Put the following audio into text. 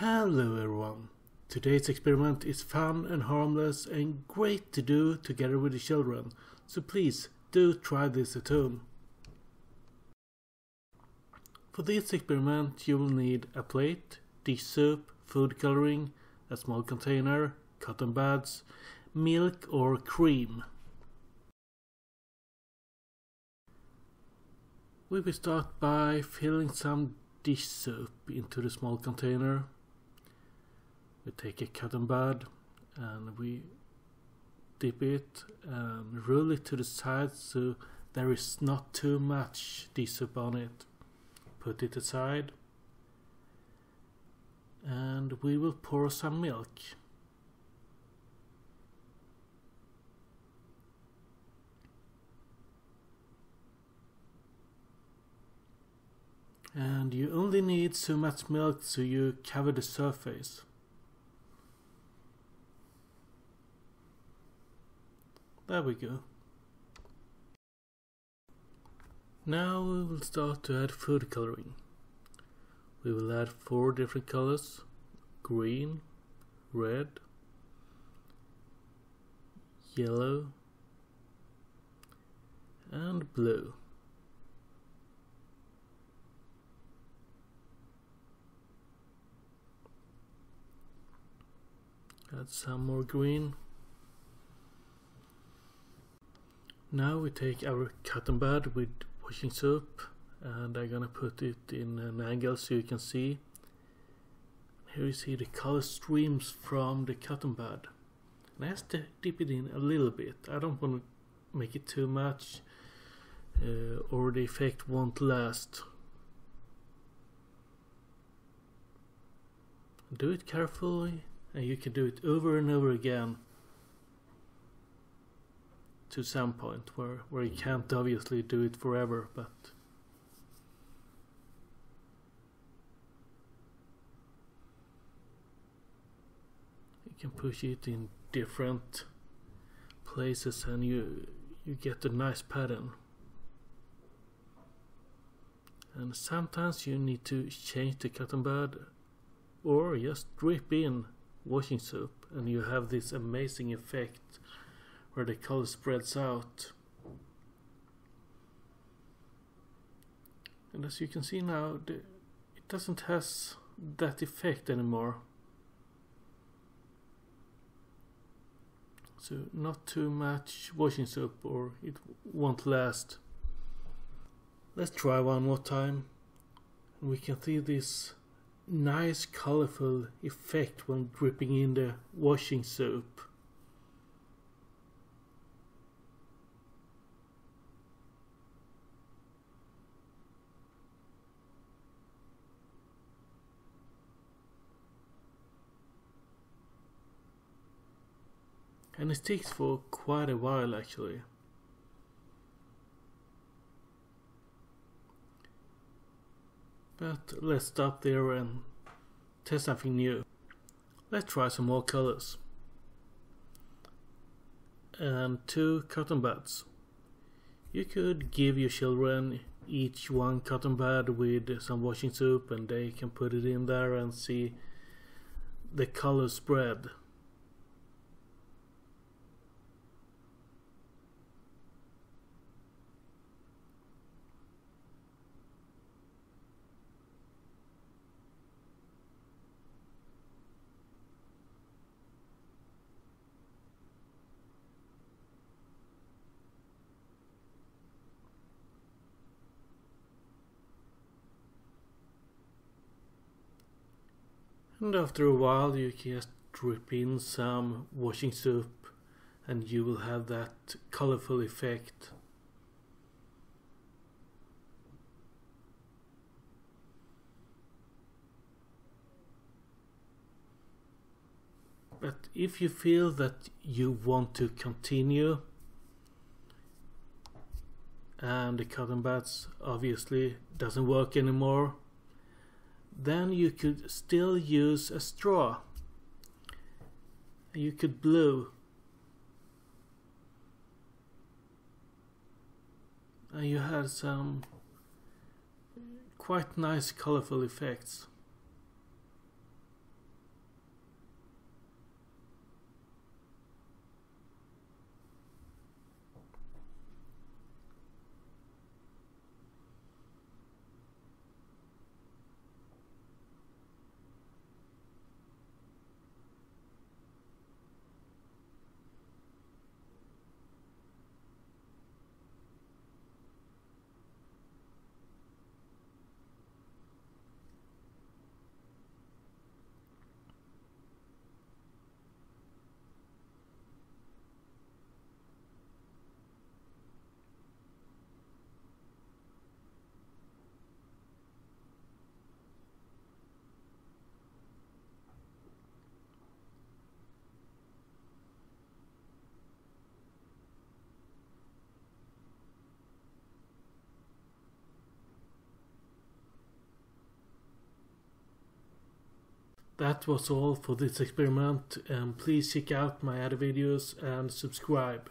Hello everyone! Today's experiment is fun and harmless and great to do together with the children, so please do try this at home. For this experiment you will need a plate, dish soap, food coloring, a small container, cotton buds, milk or cream. We will start by filling some dish soap into the small container. We take a cotton bud and we dip it and roll it to the side so there is not too much dish soap on it. Put it aside and we will pour some milk. And you only need so much milk so you cover the surface. There we go. Now we will start to add food coloring. We will add 4 different colors: green, red, yellow, and blue. Add some more green. Now we take our cotton bud with washing soap and I'm gonna put it in an angle so you can see. Here you see the color streams from the cotton bud. And I have to dip it in a little bit. I don't want to make it too much or the effect won't last. Do it carefully and you can do it over and over again. To some point where you can't obviously do it forever, but you can push it in different places and you get a nice pattern. And sometimes you need to change the cotton bud or just drip in washing soap and you have this amazing effect where the color spreads out. And as you can see now, it doesn't have that effect anymore. So not too much washing soap or it won't last. Let's try one more time. We can see this nice colorful effect when dripping in the washing soap. And it sticks for quite a while actually. But let's stop there and test something new. Let's try some more colors. And 2 cotton buds. You could give your children each 1 cotton bud with some washing soap and they can put it in there and see the color spread. And after a while you can just drip in some washing soap and you will have that colorful effect. But if you feel that you want to continue and the cotton buds obviously doesn't work anymore, then you could still use a straw. You could blow and you had some quite nice colorful effects. That was all for this experiment, and please check out my other videos and subscribe.